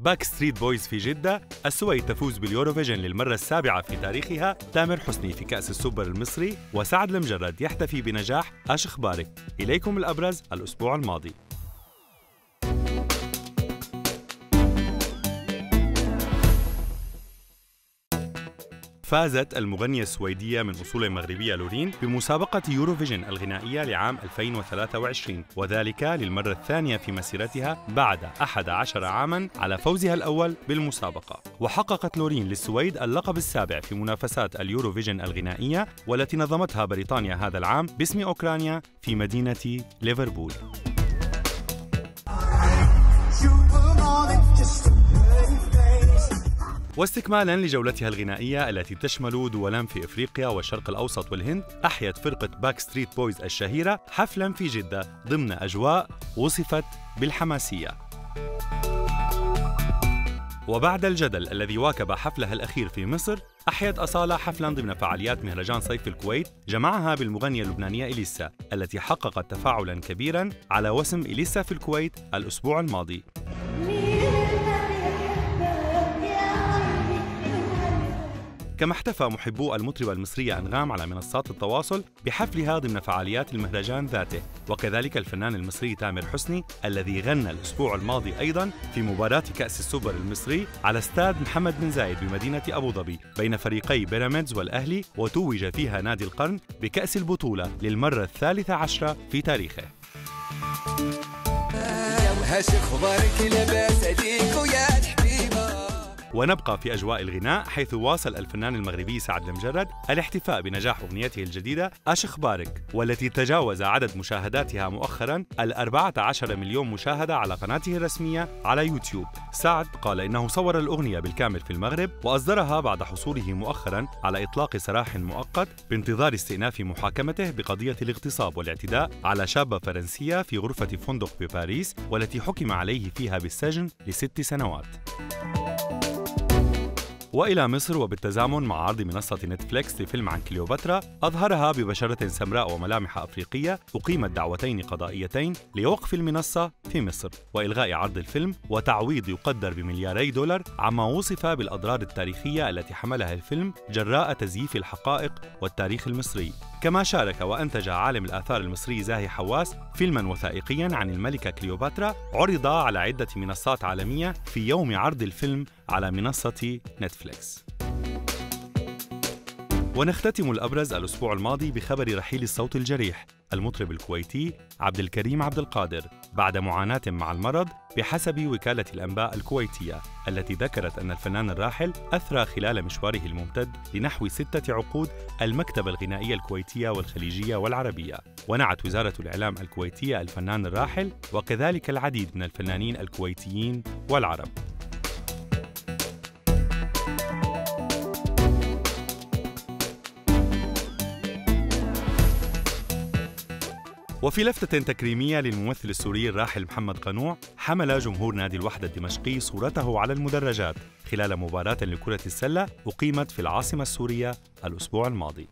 باك ستريت بويز في جدة، السويد تفوز باليورو فيجين للمرة السابعة في تاريخها، تامر حسني في كأس السوبر المصري، وسعد لمجرد يحتفي بنجاح أش خبارِك. إليكم الأبرز الأسبوع الماضي. فازت المغنية السويدية من أصول مغربية لورين بمسابقة يورو فيجين الغنائية لعام 2023، وذلك للمرة الثانية في مسيرتها بعد 11 عاماً على فوزها الأول بالمسابقة. وحققت لورين للسويد اللقب السابع في منافسات اليورو فيجين الغنائية، والتي نظمتها بريطانيا هذا العام باسم أوكرانيا في مدينة ليفربول. واستكمالاً لجولتها الغنائية التي تشمل دولاً في إفريقيا والشرق الأوسط والهند، أحيت فرقة باك ستريت بويز الشهيرة حفلاً في جدة ضمن أجواء وصفت بالحماسية. وبعد الجدل الذي واكب حفلها الأخير في مصر، أحيت أصالة حفلاً ضمن فعاليات مهرجان صيف الكويت جمعها بالمغنية اللبنانية إليسا، التي حققت تفاعلاً كبيراً على وسم إليسا في الكويت الأسبوع الماضي. كما احتفى محبو المطربة المصرية أنغام على منصات التواصل بحفلها ضمن فعاليات المهرجان ذاته، وكذلك الفنان المصري تامر حسني الذي غنى الأسبوع الماضي أيضاً في مباراة كأس السوبر المصري على استاد محمد بن زايد بمدينة أبو ظبي بين فريقي بيراميدز والأهلي، وتوج فيها نادي القرن بكأس البطولة للمرة ال13 في تاريخه. ونبقى في أجواء الغناء، حيث واصل الفنان المغربي سعد لمجرد الاحتفاء بنجاح أغنيته الجديدة أش خبارِك، والتي تجاوز عدد مشاهداتها مؤخراً 14 مليون مشاهدة على قناته الرسمية على يوتيوب. سعد قال إنه صور الأغنية بالكامل في المغرب وأصدرها بعد حصوله مؤخراً على إطلاق سراح مؤقت بانتظار استئناف محاكمته بقضية الاغتصاب والاعتداء على شابة فرنسية في غرفة فندق بباريس، والتي حكم عليه فيها بالسجن ل6 سنوات. وإلى مصر، وبالتزامن مع عرض منصة نتفلكس لفيلم عن كليوباترا أظهرها ببشرة سمراء وملامح أفريقية، أقيمت دعوتين قضائيتين لوقف المنصة في مصر وإلغاء عرض الفيلم، وتعويض يقدر ب$2 مليار عما وصف بالأضرار التاريخية التي حملها الفيلم جراء تزييف الحقائق والتاريخ المصري. كما شارك وأنتج عالم الآثار المصري زاهي حواس فيلماً وثائقياً عن الملكة كليوباترا، عرض على عدة منصات عالمية في يوم عرض الفيلم على منصة نتفلكس. ونختتم الأبرز الأسبوع الماضي بخبر رحيل الصوت الجريح المطرب الكويتي عبد الكريم عبد القادر بعد معاناة مع المرض، بحسب وكالة الأنباء الكويتية التي ذكرت أن الفنان الراحل أثرى خلال مشواره الممتد لنحو 6 عقود المكتبة الغنائية الكويتية والخليجية والعربية. ونعت وزارة الإعلام الكويتية الفنان الراحل وكذلك العديد من الفنانين الكويتيين والعرب. وفي لفتة تكريمية للممثل السوري الراحل محمد قنوع، حمل جمهور نادي الوحدة الدمشقي صورته على المدرجات خلال مباراة لكرة السلة أقيمت في العاصمة السورية الأسبوع الماضي.